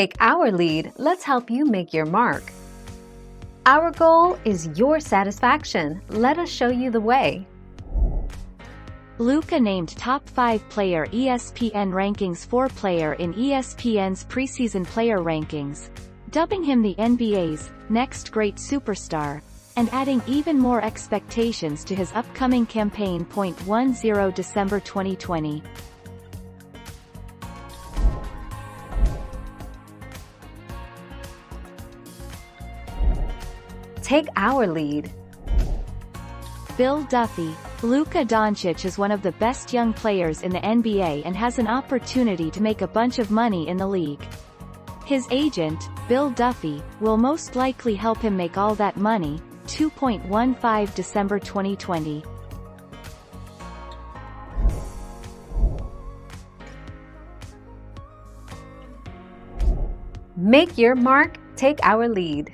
Take our lead, let's help you make your mark. Our goal is your satisfaction. Let us show you the way. Luka named top 5 player ESPN rankings 4 player in ESPN's preseason player rankings, dubbing him the NBA's next great superstar, and adding even more expectations to his upcoming campaign. 10 December 2020. Take our lead. Bill Duffy. Luka Doncic is one of the best young players in the NBA and has an opportunity to make a bunch of money in the league. His agent, Bill Duffy, will most likely help him make all that money. 2.15 December 2020. Make your mark, take our lead.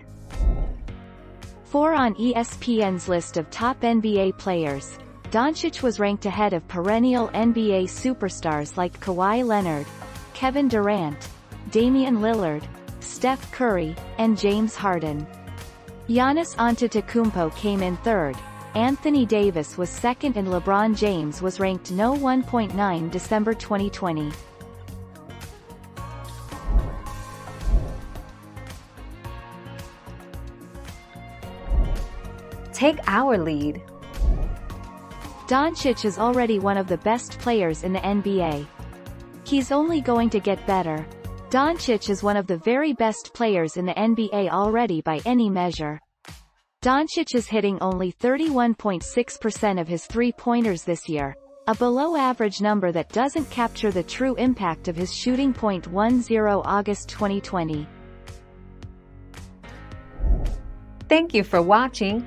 4 on ESPN's list of top NBA players, Doncic was ranked ahead of perennial NBA superstars like Kawhi Leonard, Kevin Durant, Damian Lillard, Steph Curry, and James Harden. Giannis Antetokounmpo came in third, Anthony Davis was second, and LeBron James was ranked no. 1.9 December 2020. Take our lead. Doncic is already one of the best players in the NBA. He's only going to get better. Doncic is one of the very best players in the NBA already by any measure. Doncic is hitting only 31.6% of his three-pointers this year, a below-average number that doesn't capture the true impact of his shooting. 10 August 2020. Thank you for watching.